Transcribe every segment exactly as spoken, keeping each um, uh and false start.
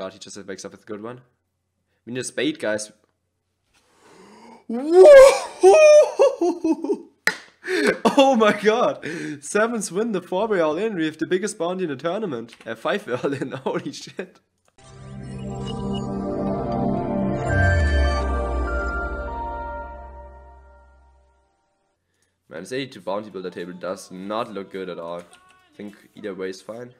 God, he just wakes up with a good one. We need a spade, guys. Whoa! Oh my god! Sevens win the four-way all-in. We have the biggest bounty in the tournament. A five-way all-in. Holy shit. Man, this eighty-two bounty builder table does not look good at all. I think either way is fine.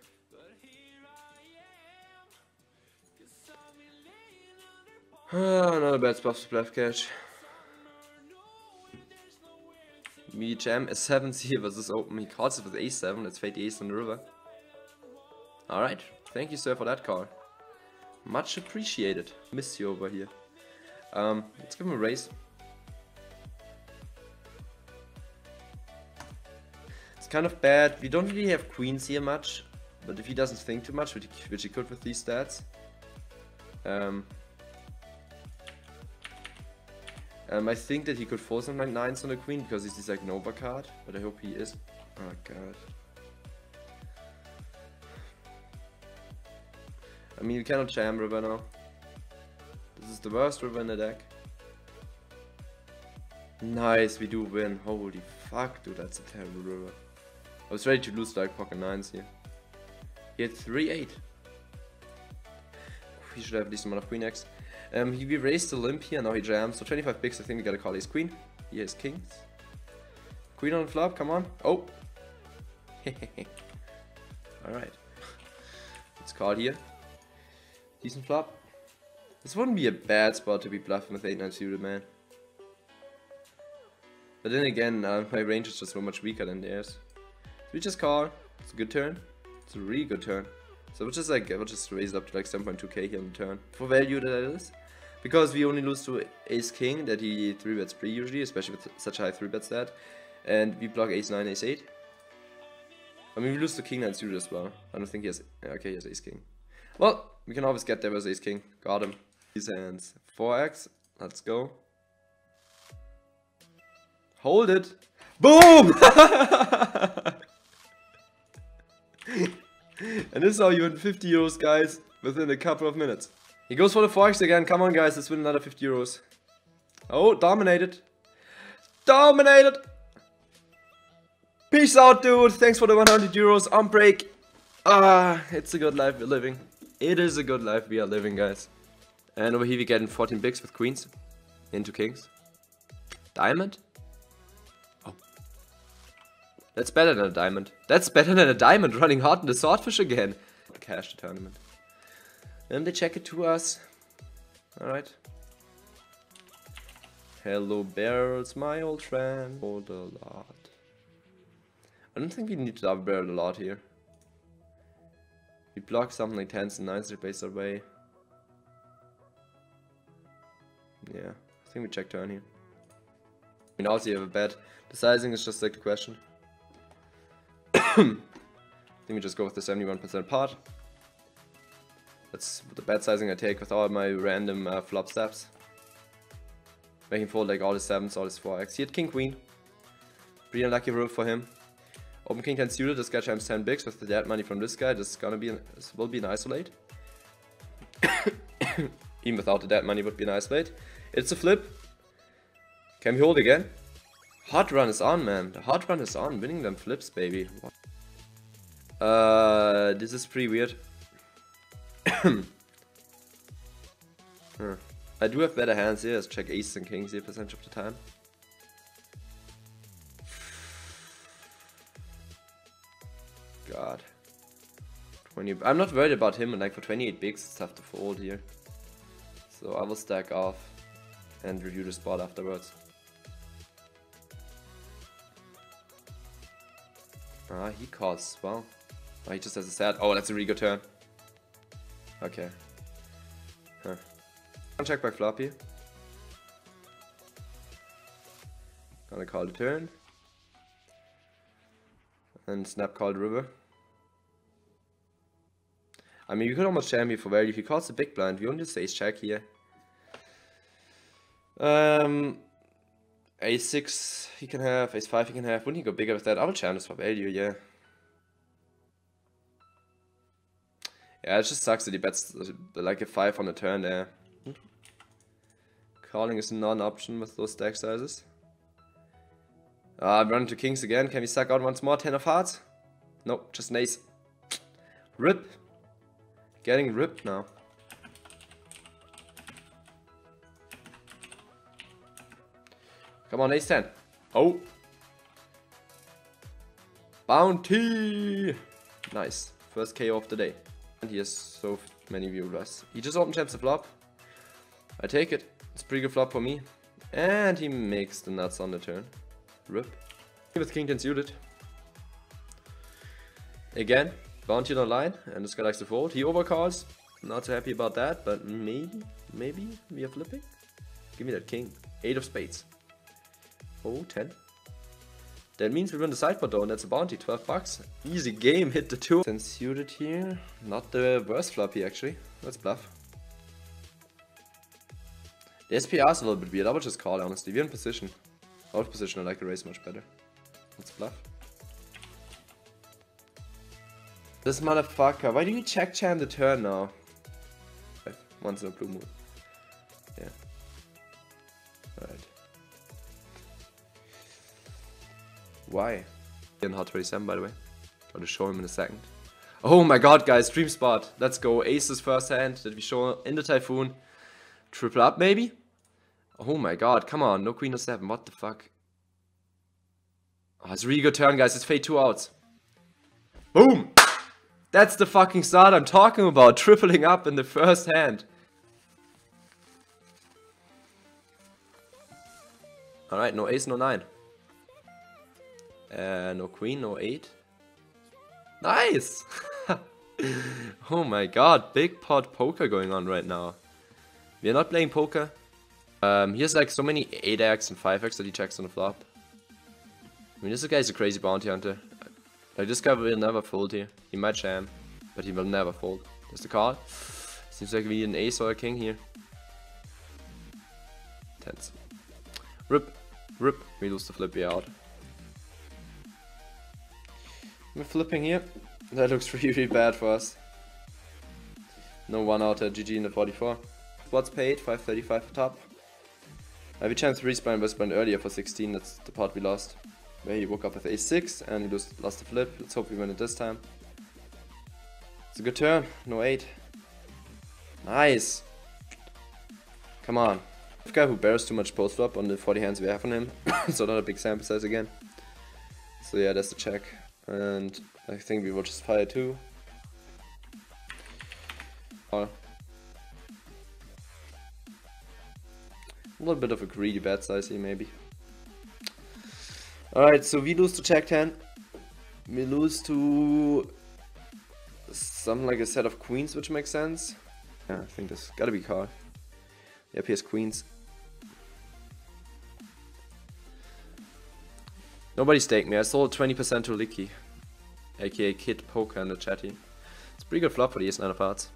Ah, not a bad spot for bluff catch. We jam a seven here versus open. He calls it with a seven. Let's fade the ace on the river. Alright, thank you, sir, for that call. Much appreciated. Miss you over here. Um, let's give him a raise. It's kind of bad. We don't really have queens here much, but if he doesn't think too much, which he could with these stats. Um. Um, I think that he could force some like nines on the queen because he's this like Nova card, but I hope he is. Oh god. I mean, you cannot jam river now. This is the worst river in the deck. Nice, we do win. Holy fuck, dude, that's a terrible river. I was ready to lose like pocket nines here. He had three eight. He should have at least amount of queen X. Um, he raised the limp here, now he jams, so twenty-five bigs, I think we gotta call his queen. He has kings. Queen on flop, come on. Oh! Alright. Let's call here. Decent flop. This wouldn't be a bad spot to be bluffing with eight nine suited, man. But then again, uh, my range is just so much weaker than theirs. So we just call. It's a good turn. It's a really good turn. So we'll just, like, we'll just raise it up to like seven point two K here on the turn. For value that is. Because we only lose to ace king that he three bets pre usually, especially with such high three bets that. And we block ace nine, ace eight. I mean, we lose to king nine suited as well. I don't think he has... Okay, he has ace king. Well, we can always get there with ace king. Got him. His hands. four X. Let's go. Hold it. Boom! And this is how you win fifty euros, guys, within a couple of minutes. He goes for the four X again. Come on, guys, let's win another fifty euros. Oh, dominated. Dominated. Peace out, dude. Thanks for the one hundred euros on break. Ah, it's a good life we're living. It is a good life we are living, guys. And over here we're getting fourteen bigs with queens into kings. Diamond. That's better than a diamond. That's better than a diamond running hot in the swordfish again. Cash the tournament. And they check it to us. Alright. Hello barrels, my old friend. Oh, the lot. I don't think we need to double barrel a lot here. We block something like tens and nines, replace our way. Yeah, I think we check turn here. I mean, also you have a bet. The sizing is just like the question. I think we just go with the seventy-one percent part. That's the bet sizing I take with all my random uh, flop steps. Making fold like all his sevens, all his four X. He had king queen. Pretty unlucky roll for him. Open king ten suited. This guy jams ten bigs with the dead money from this guy. This is gonna be an, this will be an isolate. Even without the dead money, would be an isolate. It's a flip. Can we hold again? Hot run is on, man. The hot run is on. Winning them flips, baby. What? Uh, this is pretty weird. Huh. I do have better hands here. Let's check aces and kings here percentage of the time. God. twenty. I'm not worried about him, and like for twenty-eight bigs, it's tough to fold here. So I will stack off and review the spot afterwards. Ah, uh, he calls. Wow. Oh, he just has a sad. Oh, that's a really good turn. Okay. Huh. I'll check by floppy. Gonna call the turn. And snap call the river. I mean, you could almost jam here for value. If he calls the big blind, we only just ace check here. Um. ace six he can have, ace five he can have, wouldn't he go bigger with that? I would jam this for value, yeah. Yeah, it just sucks that he bets like a five on the turn there. Hmm. Calling is not an option with those stack sizes. Ah, uh, run into kings again. Can we suck out once more? Ten of hearts? Nope, just an ace. Rip. Getting ripped now. Come on, ace ten. Oh. Bounty. Nice. First K O of the day. And he has so many viewers. He just open champs the flop. I take it. It's a pretty good flop for me. And he makes the nuts on the turn. Rip. With king ten suited. Again, bounty on the line, and this guy likes to fold. He overcalls. Not so happy about that, but maybe, maybe we are flipping. Give me that king. Eight of spades. Oh, ten. That means we win the sideboard though, and that's a bounty, twelve bucks. Easy game, hit the two. Then suited here. Not the worst floppy actually. Let's bluff. The S P R is a little bit weird. I would just call it honestly. We're in position. Out of position, I like a raise much better. Let's bluff. This motherfucker, why do you check jam the turn now? Right. Once in a blue moon. Yeah. Alright. Why? In Hot twenty-seven, by the way. Gotta show him in a second. Oh my god, guys, dream spot. Let's go. Aces first hand that we show in the Typhoon. Triple up, maybe? Oh my god, come on. No queen or seven. What the fuck? Oh, it's a really good turn, guys. It's fade two outs. Boom! That's the fucking start I'm talking about. Tripling up in the first hand. Alright, no ace, no nine. Uh, no queen, no eight. Nice! Oh my god, big pot poker going on right now. We are not playing poker. Um, he has like so many eight x and five x that he checks on the flop. I mean, this guy is a crazy bounty hunter. Like, this guy will never fold here. He might jam, but he will never fold. That's the call. Seems like we need an ace or a king here. Tense. Rip. Rip. We lose the flip, we are out. We're flipping here. That looks really, really bad for us. No one out at G G in the forty-four. What's paid? five thirty-five for top. I have a chance to respine Westbind earlier for sixteen. That's the part we lost. Where he woke up with a six and he just lost the flip. Let's hope we win it this time. It's a good turn. No eight. Nice. Come on. This guy who bears too much post flop on the forty hands we have on him. So not a big sample size again. So yeah, that's the check. And I think we will just fire two. Or a little bit of a greedy bet size here, maybe. Alright, so we lose to check ten. We lose to something like a set of queens, which makes sense. Yeah, I think this gotta be called. Yep, he has queens. Nobody staked me. I sold twenty percent to Licky, aka Kid Poker in the chatty. It's a pretty good flop for the ace nine of hearts.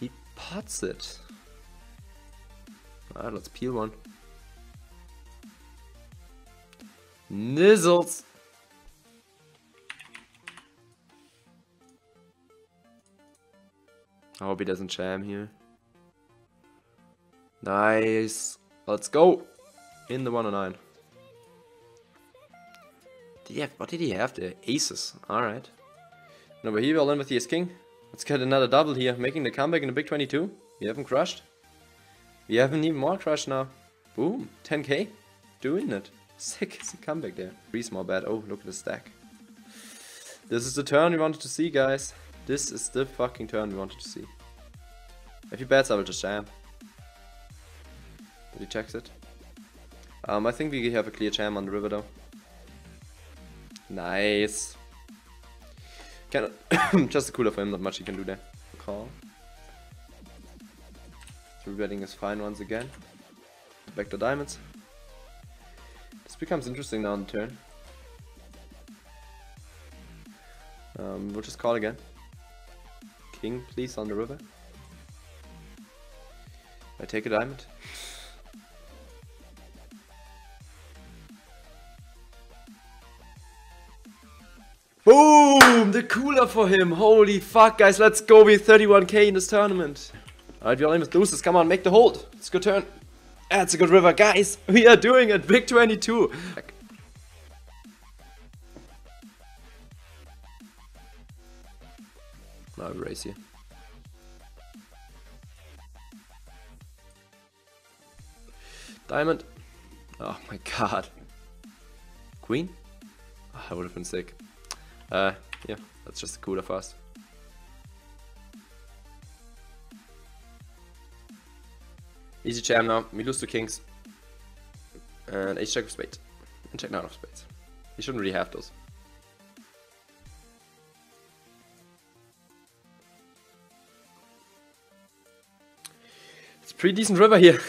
He pots it. Alright, let's peel one. Nizzles! I hope he doesn't jam here. Nice! Let's go! In the one oh nine. Did he have, what did he have there? Aces. Alright. No, but he will in with the ace king. Let's get another double here. Making the comeback in the big twenty-two. We haven't crushed. We haven't even more crushed now. Boom. ten K. Doing it. Sick, sick comeback there. Three small bet. Oh, look at the stack. This is the turn we wanted to see, guys. This is the fucking turn we wanted to see. If he bets, I will just jam. But he checks it. Um, I think we have a clear jam on the river, though. Nice. Can just a cooler for him. Not much he can do there. Call. Three betting is fine once again. Back to diamonds. This becomes interesting now on the turn. Um, we'll just call again. King, please, on the river. I take a diamond. Boom! boom, the cooler for him. Holy fuck, guys, let's go with thirty-one K in this tournament. Alright, we are almost losers. Come on, make the hold. It's a good turn. That's a good river. Guys, we are doing it. Big twenty-two. Now we race here. Diamond. Oh my god. Queen? Oh, I would have been sick. Uh, yeah, that's just cooler fast. Easy jam now. We lose to kings. And ace check of spades. And check nine of spades. He shouldn't really have those. It's a pretty decent river here.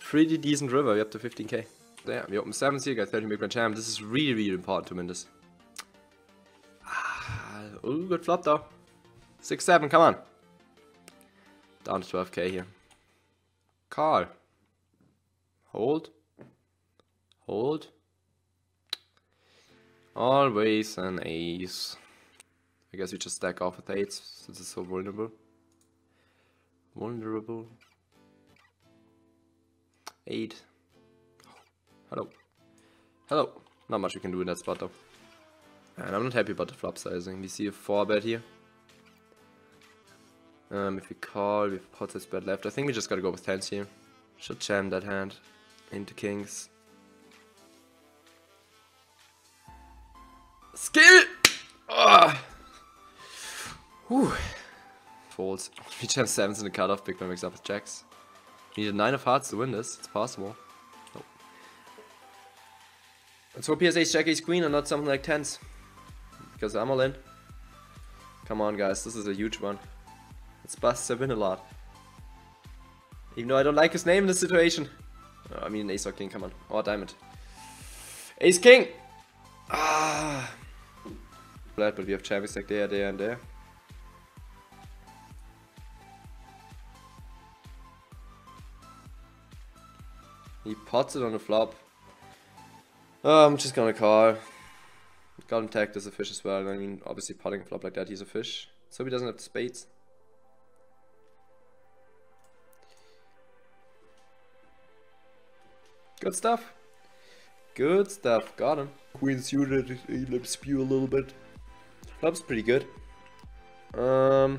Pretty decent river. We up to fifteen K. Yeah, we open sevens here, got thirty mil grand jam. This is really, really important to win this. Ah, ooh, good flop though. six seven, come on. Down to twelve K here. Call. Hold. Hold. Always an ace. I guess we just stack off with eights since it's so vulnerable. Vulnerable. eight. Hello. Hello. Not much we can do in that spot though. And I'm not happy about the flop sizing. We see a four bet here. Um, if we call, we have pot size bet left. I think we just gotta go with tens here. Should jam that hand into kings. Skill! Ugh. Whew. Folds. We jam sevens in the cutoff. Big man makes up with jacks. We need a nine of hearts to win this. It's possible. Let's hope he has ace jack, ace queen and not something like tens. Because I'm all in. Come on guys, this is a huge one. Let's bust the win a lot. Even though I don't like his name in this situation. Oh, I mean ace or king, come on. Or oh, diamond. Ace king! Ah! But we have champions like there, there and there. He pots it on the flop. Oh, I'm just gonna call. Got him tagged as a fish as well. I mean, obviously potting flop like that, he's a fish. So he doesn't have the spades. Good stuff. Good stuff. Got him. Queen suited. He let spew a little bit. Flop's pretty good. Um.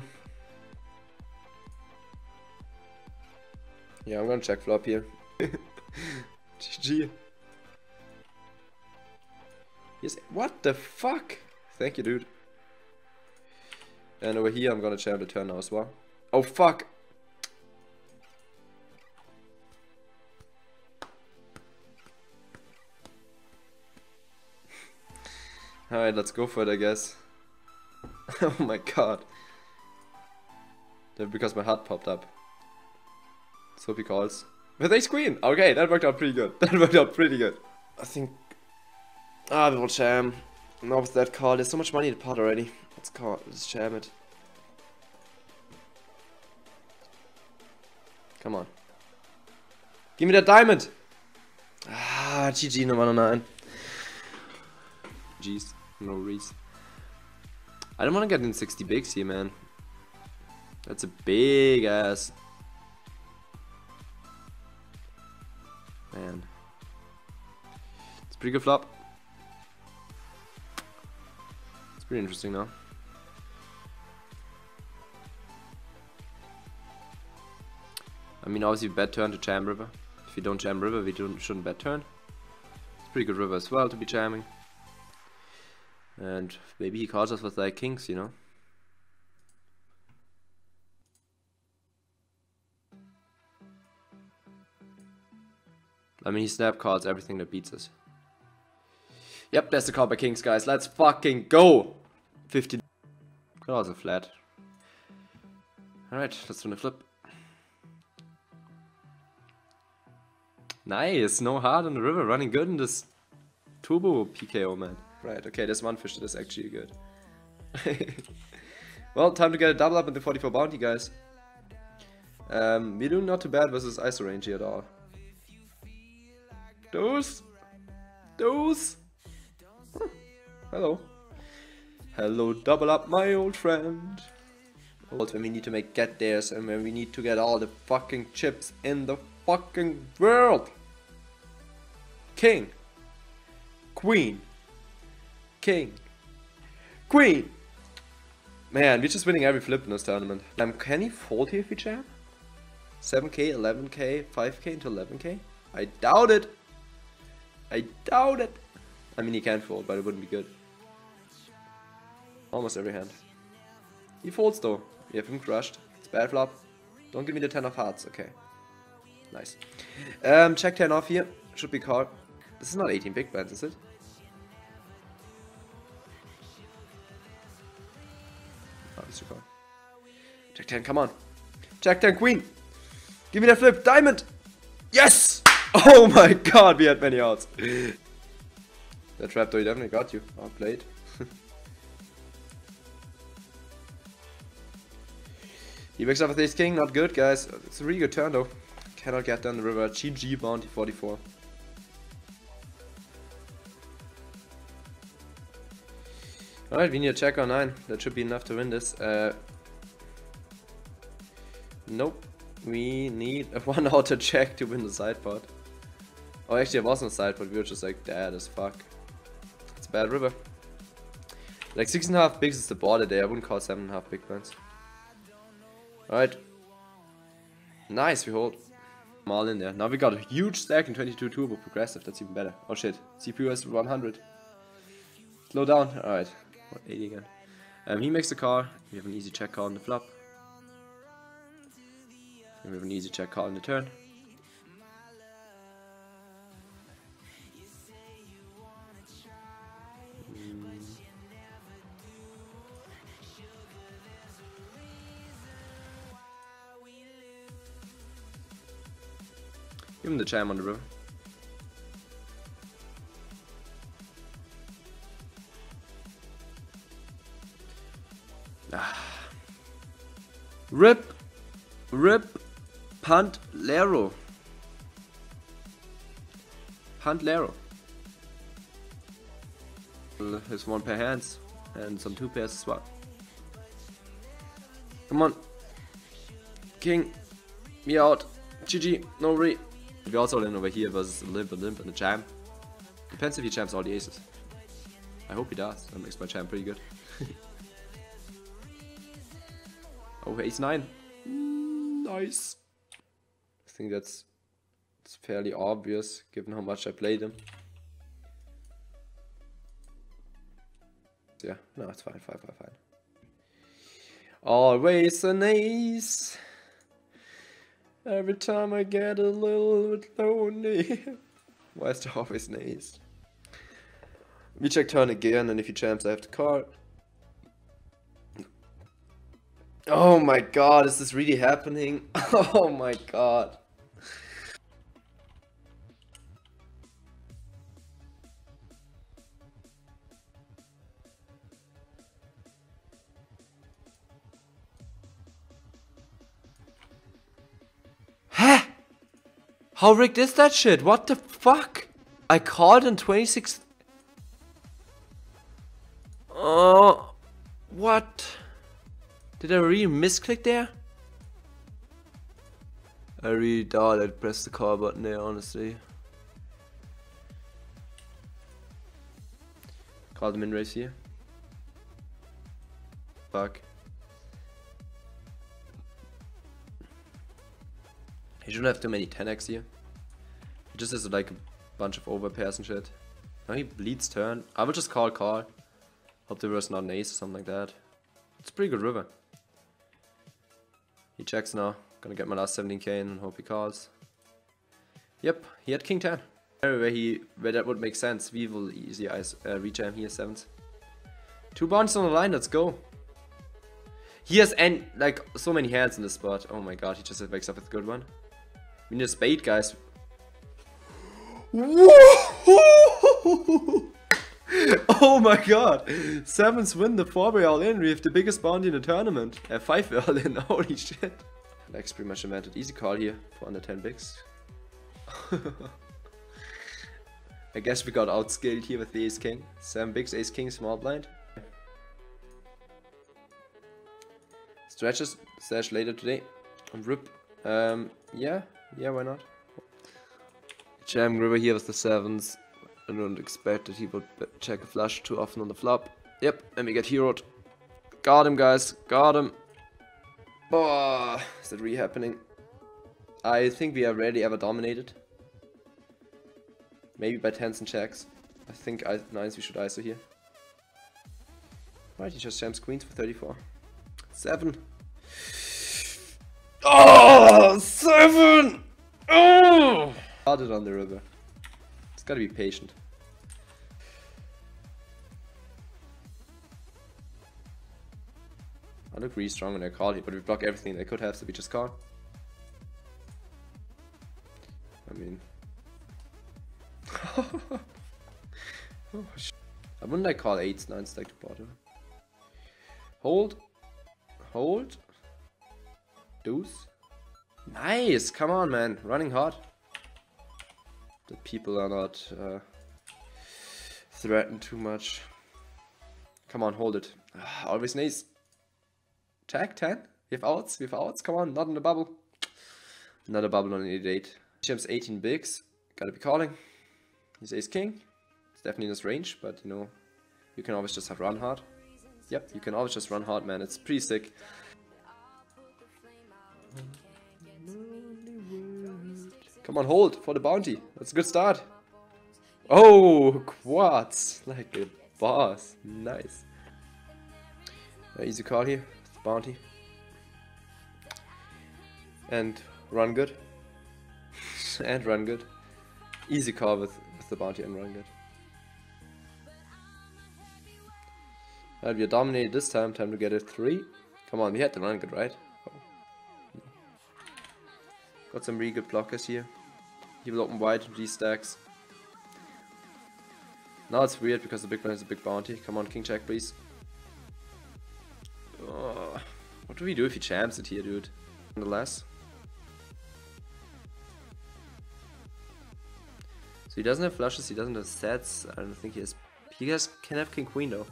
Yeah, I'm gonna check flop here. G G. Yes. What the fuck? Thank you, dude. And over here, I'm gonna jam the turn now as well. Oh, fuck. Alright, let's go for it, I guess. Oh my god. That's because my heart popped up. Let's hope he calls. With ace queen! Okay, that worked out pretty good. That worked out pretty good. I think... Ah, we will jam. Now with that call, there's so much money in the pot already. Let's call, let's jam it. Come on. Give me that diamond! Ah, G G, no one oh nine. G's, no reason. I don't want to get in sixty bigs here, man. That's a big ass. Man. It's a pretty good flop. Pretty interesting now. I mean, obviously bad turn to jam river. If you don't jam river, we don't, shouldn't bad turn. It's pretty good river as well to be jamming. And maybe he calls us with like kings, you know. I mean, he snap calls everything that beats us. Yep, that's the call by kings, guys. Let's fucking go! fifty. That was a flat. Alright, let's do the flip. Nice, no heart on the river, running good in this turbo P K O, man. Right, okay, there's one fish that is actually good. Well, time to get a double up in the forty-four bounty, guys. Um, we're doing not too bad versus I S O range here at all. Those! Those! Hello. Hello, double up my old friend. When we need to make get theirs and when we need to get all the fucking chips in the fucking world. King. Queen. King. Queen. Man, we're just winning every flip in this tournament. Um, can he fold here if we jam? seven K, eleven K, five K into eleven K? I doubt it. I doubt it. I mean, he can fold, but it wouldn't be good. Almost every hand. He folds though. We have him crushed. It's bad flop. Don't give me the ten of hearts. Okay. Nice. Um, check ten off here. Should be called. This is not eighteen big blinds, is it? Oh, it's a call. Check ten, come on. Check ten, queen. Give me that flip. Diamond. Yes! Oh my god, we had many outs. That trapdoor definitely got you. Outplayed. He wakes up with ace king, not good guys. It's a really good turn though. Cannot get down the river. G G bounty forty-four. Alright, we need a check on nine. That should be enough to win this. Uh, nope. We need a one outer check to win the sidepot. Oh, actually, it wasn't a sidepot. We were just like, dead as fuck. It's a bad river. Like six and a half bigs is the border there. I wouldn't call seven and a half big blinds. Alright. Nice, we hold. Marl in there. Now we got a huge stack in twenty-two turbo progressive. That's even better. Oh shit. C P U has one hundred. Slow down. Alright. one eighty again. Um, he makes the call. We have an easy check call on the flop. And we have an easy check call on the turn. Give him the jam on the river. Ah. Rip, rip, Pantlero. Pantlero. His one pair hands and some two pairs as well. Come on, king, me out. G G, no re. We also land over here versus a limp, a limp, and a jam. Depends if he jams all the aces. I hope he does. That makes my jam pretty good. Oh, ace nine. Mm, nice. I think that's it's fairly obvious given how much I played him. Yeah, no, it's fine, fine, fine, fine. Always an ace. Every time I get a little bit lonely. Why is there always an ace? We check turn again, and if he jams I have to call. Oh my god, is this really happening? Oh my god. How rigged is that shit? What the fuck? I called in twenty-six. Oh, what? Did I really misclick there? I really doubt I'd press the call button there, honestly. Call the min raise here. Fuck. He shouldn't have too many ten X here. He just has like a bunch of overpairs and shit. Now he bleeds turn. I will just call call. Hope the river's not an ace or something like that. It's a pretty good river. He checks now. Gonna get my last seventeen K in and hope he calls. Yep, he had king ten. Where he where that would make sense. We will easy ice uh, rejam here sevens. Two bounces on the line. Let's go. He has and like so many hands in this spot. Oh my god, he just wakes up with a good one. We need a spade, guys. Whoa! Oh my god! Sevens win the four-way all-in. We have the biggest bounty in the tournament. Uh, five-way all-in. Holy shit! Lex pretty much invented easy call here for under ten bigs. I guess we got outskilled here with the ace king. Seven bigs, ace king, small blind. Stretches slash later today. Rip. Um, yeah, yeah, why not? Jam river here with the sevens. I don't expect that he would check a flush too often on the flop. Yep, and we get heroed. Guard him, guys. Guard him. Oh, is that really happening? I think we are rarely ever dominated. Maybe by tens and checks. I think nines we should I S O here. Right, he just jams queens for thirty-four. Seven. Oh, seven! Oh! Started on the river. It's gotta be patient. I look really strong when I call here, but we block everything they could have, so we just call. I mean... oh, sh I wouldn't like call eights, nines stack to bottom. Hold. Hold. Deuce. Nice! Come on, man. Running hot. The people are not uh, threatened too much. Come on, hold it. Uh, always nice. Check, ten. We have outs. We have outs. Come on, not in the bubble. Another bubble on eighty-eight. Jams eighteen bigs. Gotta be calling. He's ace king. It's definitely in his range, but you know, you can always just have run hard. Yep, you can always just run hard, man. It's pretty sick. Come on, hold for the bounty. That's a good start. Oh, quads. Like a boss. Nice. Uh, easy call here. Bounty. And run good. and run good. Easy call with, with the bounty and run good. Alright, we are dominated this time. Time to get a three. Come on, we had to run good, right? Oh. Got some really good blockers here. He will open wide these stacks. Now it's weird because the big blind is a big bounty. Come on, king check, please. Oh, what do we do if he jams it here, dude? Nonetheless. So he doesn't have flushes, he doesn't have sets. I don't think he has... He has, can have king queen though.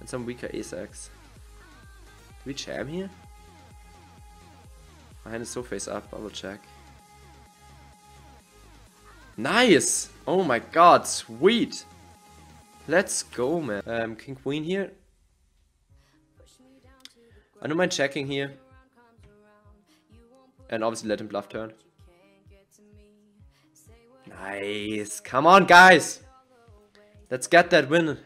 And some weaker ace-x. Do we jam here? My hand is so face up, I will check. Nice! Oh my god, sweet! Let's go, man. Um, king queen here. I don't mind checking here. And obviously let him bluff turn. Nice. Come on, guys. Let's get that win.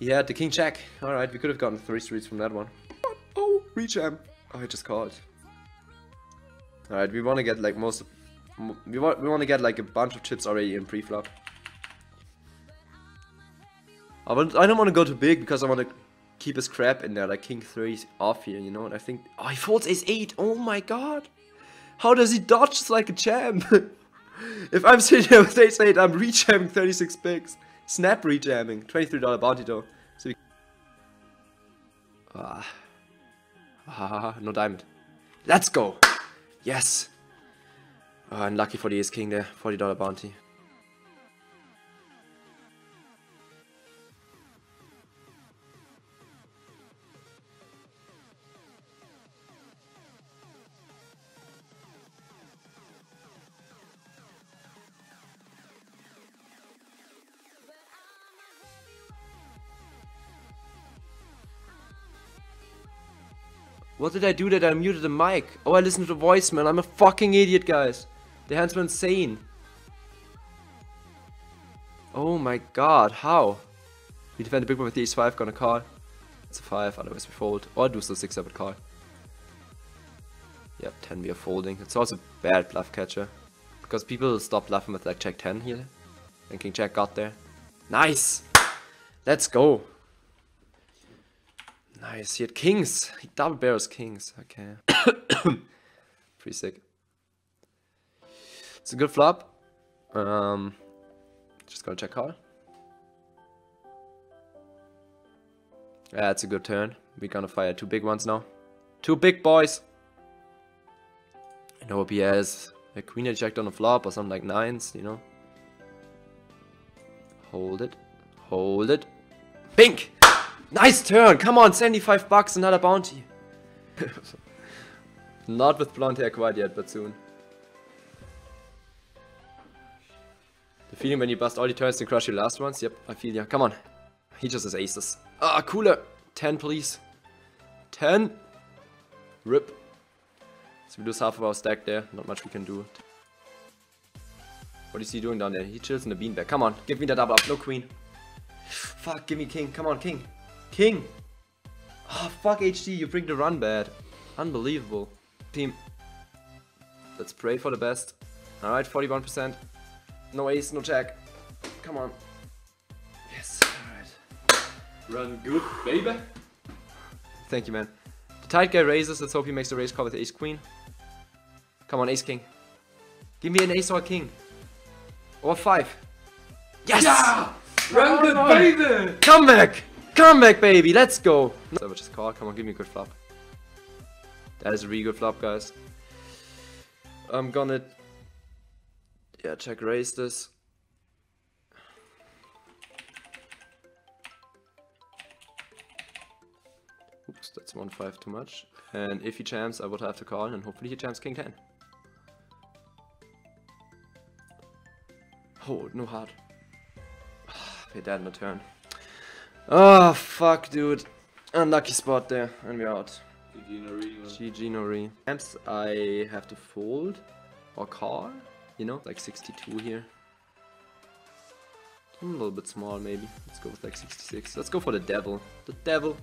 Yeah, the king check. Alright, we could have gotten three streets from that one. Oh, rejam. Oh, I just called. Alright, we want to get like most... We want, we want to get like a bunch of chips already in pre-flop. I don't want to go too big because I want to keep his crap in there, like king three off here, you know, and I think... Oh, he folds ace eight! Oh my god! How does he dodge like a champ? If I'm sitting here with ace eight, I'm rejamming thirty-six bigs. Snap rejamming. twenty-three dollar bounty though. So we... Ah. Ah, no diamond. Let's go! Yes! Oh, unlucky for the ace king there. forty dollar bounty. What did I do that I muted the mic? Oh, I listened to the voicemail. I'm a fucking idiot, guys. The hands were insane. Oh my god, how? We defend the big one with the ace five, gonna call. It's a five, otherwise we fold. Or do still six, I would call. Yep, ten we are folding. It's also a bad bluff catcher. Because people stop bluffing with like check ten here. And king check got there. Nice! Let's go! Nice, he had kings. He double barrels kings. Okay. Pretty sick. It's a good flop. Um, just gotta check call. Yeah, it's a good turn. We're gonna fire two big ones now. Two big boys. And hope he has a queen that checked on the flop or something like nines, you know. Hold it. Hold it. Pink! Nice turn! Come on, seventy-five bucks, another bounty. Not with blonde hair quite yet, but soon. The feeling when you bust all the turns and crush your last ones? Yep, I feel ya. Come on. He just has aces. Ah, cooler. ten, please. ten. Rip. So we lose half of our stack there. Not much we can do. What is he doing down there? He chills in the beanbag. Come on, give me that double up. No queen. Fuck, give me king. Come on, king. King. Oh, fuck, H D. You bring the run bad. Unbelievable. Team. Let's pray for the best. Alright, forty-one percent. No ace, no jack. Come on. Yes, alright. Run good, baby. Thank you, man. The tight guy raises. Let's hope he makes the raise call with ace queen. Come on, ace king. Give me an ace or a king. Or a five. Yes! Yeah! Run good, baby! Come back! Come back, baby! Let's go! So I would just call. Come on, give me a good flop. That is a really good flop, guys. I'm gonna... Yeah, check raise this. Oops, that's one five too much. And if he jams, I would have to call, and hopefully he jams king ten. Oh, no heart. Pay that in a turn. Oh, fuck, dude. Unlucky spot there, and we're out. G G no re. Perhaps I have to fold or call. You know, like sixty-two here. A little bit small, maybe. Let's go with like sixty-six. Let's go for the devil. The devil.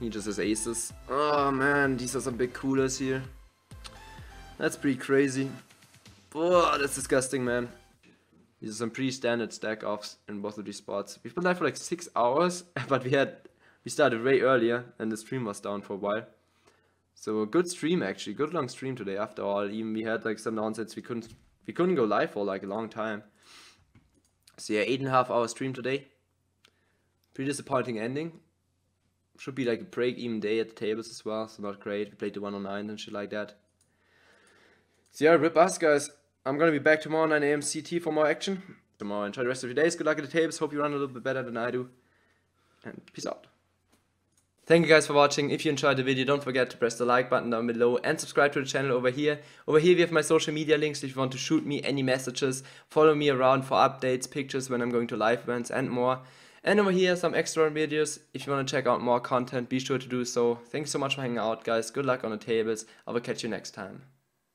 He just has aces. Oh man, these are some big coolers here. That's pretty crazy. Oh, that's disgusting, man. These are some pretty standard stack offs in both of these spots. We've been live for like six hours, but we had we started way earlier, and the stream was down for a while. So a good stream actually, good long stream today. After all, even we had like some nonsense we couldn't we couldn't go live for like a long time. So yeah, eight and a half hour stream today. Pretty disappointing ending. Should be like a break even day at the tables as well, so not great. We played the one oh nine and shit like that. So yeah, rip us, guys. I'm gonna be back tomorrow nine A M C T for more action. Tomorrow, enjoy the rest of your days. Good luck at the tables. Hope you run a little bit better than I do. And peace out. Thank you guys for watching. If you enjoyed the video, don't forget to press the like button down below and subscribe to the channel over here. Over here we have my social media links if you want to shoot me any messages, follow me around for updates, pictures when I'm going to live events and more. And over here some extra videos. If you want to check out more content, be sure to do so. Thanks so much for hanging out, guys. Good luck on the tables. I will catch you next time.